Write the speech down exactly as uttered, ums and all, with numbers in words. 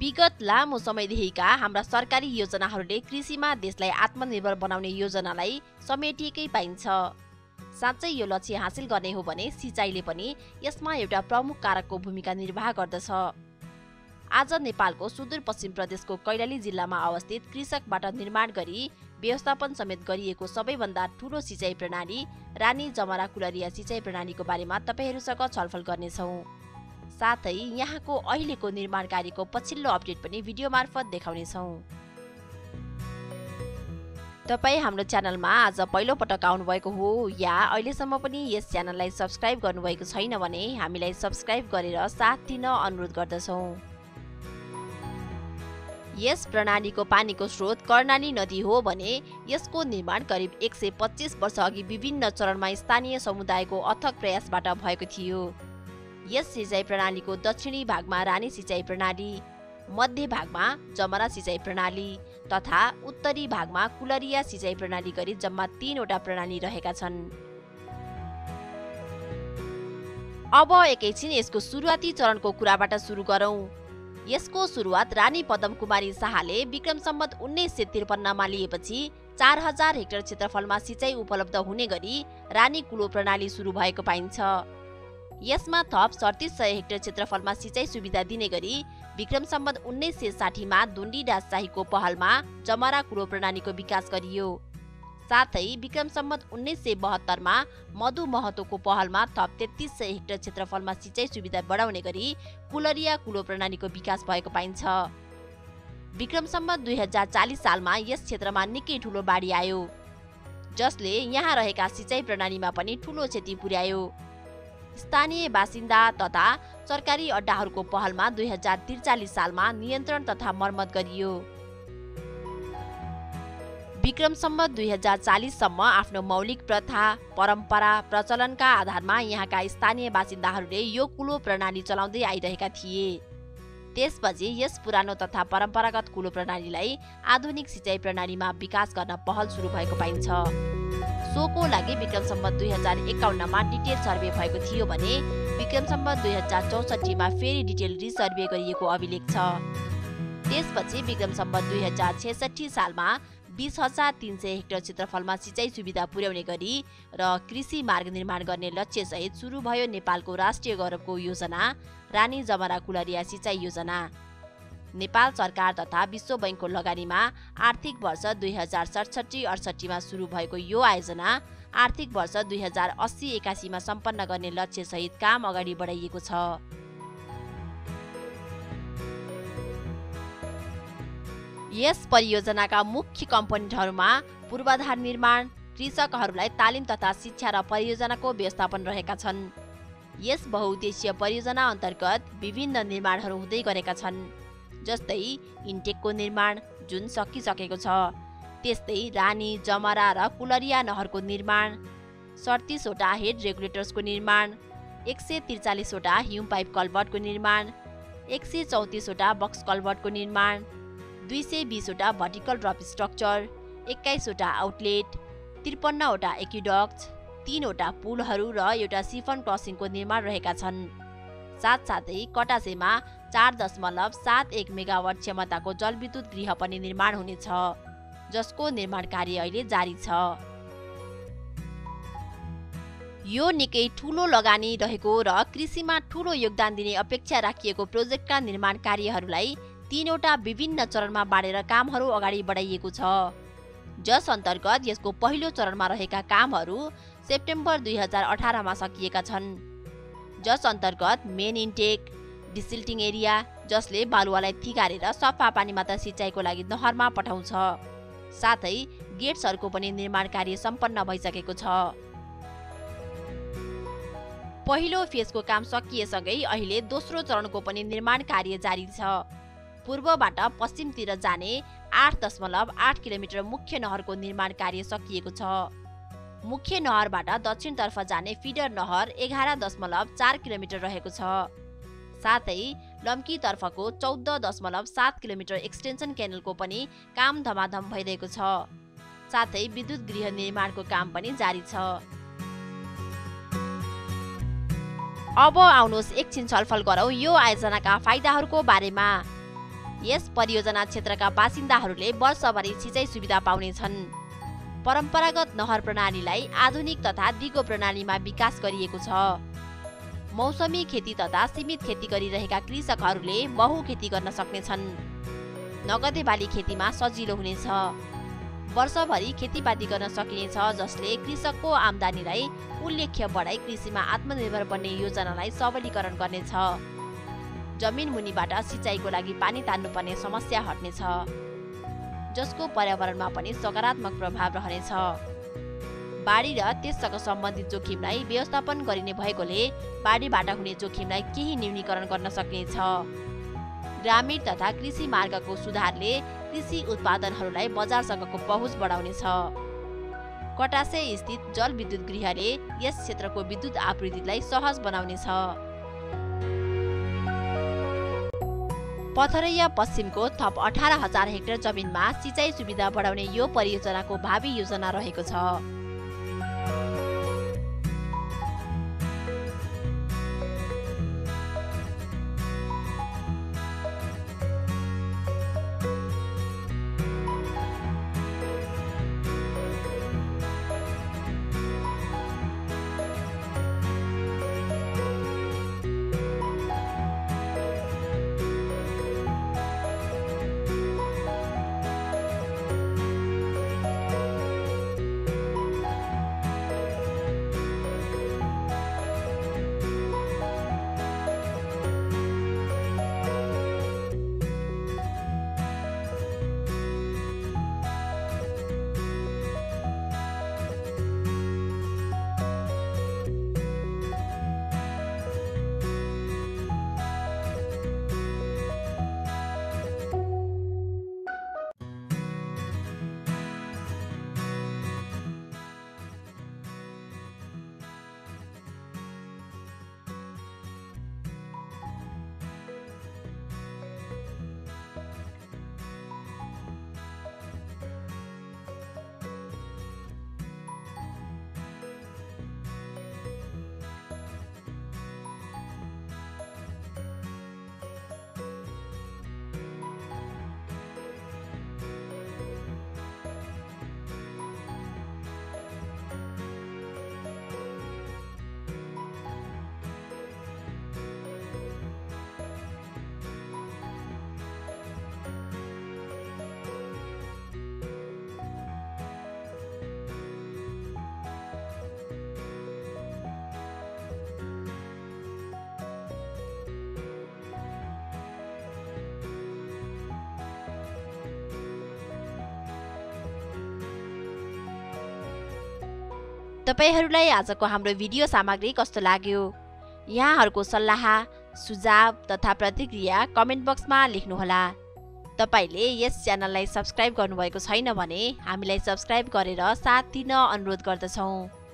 विगत लामो समयदेखिका हाम्रा सरकारी योजनाहरूले कृषिमा देशलाई आत्मनिर्भर बनाउने योजनालाई समेटिएकै पाइन्छ। साँच्चै यो लक्ष्य हासिल गर्ने हो भने सिँचाइले पनि यसमा एउटा प्रमुख कारकको भूमिका निर्वाह गर्दछ। आज नेपालको सुदूरपश्चिम प्रदेशको कैलाली जिल्लामा अवस्थित कृषकबाट निर्माण गरी व्यवस्थापन समेत गरिएको सबैभन्दा ठूलो सिँचाइ प्रणाली रानी जमरा कुलरिया सिँचाइ प्रणालीको बारेमा तपाईहरुसँग छलफल गर्नेछौं। साथै यहाँको अहिलेको निर्माण कार्यको पछिल्लो अपडेट पनि भिडियो मार्फत देखाउनेछौं। तपाई हाम्रो च्यानलमा आज पहिलो पटक आउनु भएको हो या अहिलेसम्म पनि यस च्यानललाई सब्स्क्राइब गर्नुभएको छैन भने हामीलाई सब्स्क्राइब गरेर साथ दिन अनुरोध गर्दछौं। यस प्रणालीको पानीको स्रोत कर्णाली नदी हो भने यसको निर्माण करिब एक सय पच्चीस वर्ष अघि विभिन्न चरणमा स्थानीय समुदायको अथक प्रयासबाट भएको थियो। यस सिँचाइ प्रणालीको दक्षिणी भागमा रानी सिँचाइ प्रणाली, मध्य भागमा जमरा सिँचाइ प्रणाली तथा उत्तरी भागमा कुलरिया सिँचाइ प्रणाली गरी जम्मा तीनवटा प्रणाली रहेका छन्। अब एकैछिन यसको सुरुवाती चरणको कुराबाट सुरु गरौं। यसको सुरुवात रानी पद्म कुमारी शाहले विक्रम सम्वत उन्नाइस सय त्रिपन्न मा लिएपछि चार हजार हेक्टर क्षेत्रफलमा सिँचाइ उपलब्ध हुने गरी रानी कुलो प्रणाली सुरु भएको पाइन्छ। यसमा थप सैंतीस सय हेक्टर क्षेत्रफलमा सिँचाइ सुविधा दिने गरी विक्रम सम्वत उन्नाइस सय साठी मा दुन्दिदास शाहीको पहलमा जमरा कुलो प्रणालीको विकास गरियो। साथै विक्रम सम्वत उन्नाइस सय बहत्तर मा मधु महतोको पहलमा थप तेत्तीस सय हेक्टर क्षेत्रफलमा सिँचाइ सुविधा बढाउने गरी कुलरिया कुलो प्रणालीको विकास भएको पाइन्छ। विक्रम सम्वत दुई हजार चालीस सालमा यस क्षेत्रमा निकै ठूलो बाढी आयो जसले यहाँ रहेका सिँचाइ प्रणालीमा पनि ठूलो क्षति पुर्यायो। स्थानीय बासिन्दा तथा सरकारी अड्डाहरूको पहलमा दुई हजार त्रिचालीस सालमा नियन्त्रण तथा मर्मत गरियो। विक्रम सम्वत दुई हजार चालीस सम्म आफ्नो मौलिक प्रथा, परम्परा, प्रचलनका आधारमा यहाँका स्थानीय बासिन्दाहरूले यो कुलो प्रणाली चलाउँदै आइरहेका थिए। त्यसपछि यस पुरानो तथा परम्परागत कुलो प्रणालीलाई आधुनिक सिँचाइ प्रणालीमा विकास गर्न पहल सुरु भएको पाइन्छ। सोको लागि विक्रम सम्वत दुई हजार एकाउन्न मा डिटेल सर्वे भएको थियो भने विक्रम सम्वत दुई हजार चौसठी मा फेरि डिटेल रिसर्वे गरिएको अभिलेख छ। त्यसपछि विक्रम सम्वत दुई हजार छैसठी सालमा बीस हजार तीन सय हेक्टर क्षेत्रफलमा सिँचाइ सुविधा पुर्याउने गरी र कृषि मार्ग निर्माण गर्ने लक्ष्य सहित सुरु भयो नेपालको राष्ट्रिय गौरवको योजना रानी जमरा कुलरिया सिँचाइ योजना। नेपाल सरकार तथा विश्व बैंकको लगानीमा आर्थिक वर्ष दुई हजार सतसट्ठी अठसट्ठी मा सुरु भएको यो आयोजना आर्थिक वर्ष दुई हजार अस्सी एकासी मा सम्पन्न गर्ने लक्ष्य सहित काम अगाडि बढाइएको छ। यस परियोजनाका मुख्य कम्पोनेन्टहरूमा पूर्वाधार निर्माण, कृषकहरूलाई तालिम तथा शिक्षा र परियोजनाको व्यवस्थापन रहेका छन्। यस बहुउद्देश्यीय परियोजना अन्तर्गत विभिन्न निर्माणहरू हुँदै गरेका छन्, जस्तै इन्टेकको निर्माण जुन सकिसकेको छ, त्यस्तै रानी जमरा र कुलरिया नहरको निर्माण, सैंतीस वटा हेड रेगुलेटर्सको निर्माण, एक सय त्रिचालीस वटा ह्युम पाइप कलभर्टको निर्माण, एक सय चौंतीस वटा बक्स कलभर्टको निर्माण, दुई सय बीस वटा भर्टिकल ड्रप स्ट्रक्चर, एक्काइस वटा आउटलेट, त्रिपन्न वटा एक्विडक्ट्स, तीन वटा पुलहरू र एउटा सिफन क्रसिङको निर्माण रहेका छन्। साथसाथै कटासेमा चार दशमलव सात एक मेगावाट क्षमताको जलविद्युत गृह पनि निर्माण हुनेछ जसको निर्माण कार्य अहिले जारी छ। यो निकै ठूलो लगानी रहेको र कृषिमा ठूलो योगदान दिने अपेक्षा राखिएको प्रोजेक्टका निर्माण कार्यहरूलाई तीनवटा विभिन्न चरणमा बाँडेर कामहरू अगाडि बढाइएको छ। जस अन्तर्गत यसको पहिलो चरणमा रहेका कामहरू सेप्टेम्बर दुई हजार अठारमा सकिएका छन्, जस अन्तर्गत मेन इन्टेक, डिसिल्टिङ एरिया जसले बालुवालाई थिगारेर सफा पानी मात्र सिँचाइको लागि नहरमा पठाउँछ, साथै गेट्सहरूको पनि निर्माण कार्य सम्पन्न भइसकेको छ। पहिलो फेजको काम सकिएसँगै अहिले दोस्रो चरणको पनि निर्माण कार्य जारी छ। पूर्वबाट पश्चिमतिर जाने आठ दशमलव आठ किलोमिटर मुख्य नहरको निर्माण कार्य सकिएको छ। मुख्य नहरबाट दक्षिणतर्फ जाने फिडर नहर एघार दशमलव चार किलोमिटर रहेको छ। साथै लम्कीतर्फको चौध दशमलव सात किलोमिटर एक्सटेन्सन क्यानलको पनि काम धमाधम भइरहेको छ। साथै विद्युत गृह निर्माणको काम पनि जारी छ। अब आउनुहोस् एकछिन छलफल गरौँ यो आयोजनाका फाइदाहरूको बारेमा। यस परियोजना क्षेत्रका बासिन्दाहरूले वर्षभरि सिँचाइ सुविधा पाउनेछन्। परम्परागत नहर प्रणालीलाई आधुनिक तथा दिगो प्रणालीमा विकास गरिएको छ। मौसमी खेती तथा सीमित खेती गरिरहेका कृषकहरूले बहुखेती गर्न सक्नेछन्। नगदे बाली खेतीमा सजिलो हुनेछ। वर्षभरि खेतीपाती गर्न सकिनेछ, जसले कृषकको आम्दानीलाई उल्लेख्य बढाई कृषिमा आत्मनिर्भर बन्ने योजनालाई सबलीकरण गर्नेछ। जमिन मुनिबाट सिँचाइको लागि पानी तान्नुपर्ने समस्या हट्नेछ, जसको पर्यावरणमा पनि सकारात्मक प्रभाव रहनेछ। बाढी र त्यससँग सम्बन्धित जोखिमलाई व्यवस्थापन गरिने भएकोले बाढीबाट हुने जोखिमलाई केही न्यूनीकरण गर्न सकिनेछ। ग्रामीण तथा कृषि मार्गको सुधारले कृषि उत्पादनहरूलाई बजारसँगको पहुँच बढाउनेछ। कटासे स्थित जलविद्युत गृहले यस क्षेत्रको विद्युत आपूर्तिलाई सहज बनाउनेछ। पथरैया पश्चिमको थप अठारह हजार हेक्टर जमिनमा सिँचाइ सुविधा बढाउने यो परियोजनाको भावी योजना रहेको छ। तपाईहरुलाई आजको हाम्रो भिडियो सामग्री कस्तो लाग्यो? यहाँहरुको सल्लाह, सुझाव तथा प्रतिक्रिया कमेन्ट बक्समा लेख्नुहोला। तपाईले यस च्यानललाई सब्स्क्राइब गर्नुभएको छैन भने हामीलाई सब्स्क्राइब गरेर साथ दिन अनुरोध गर्दछौं।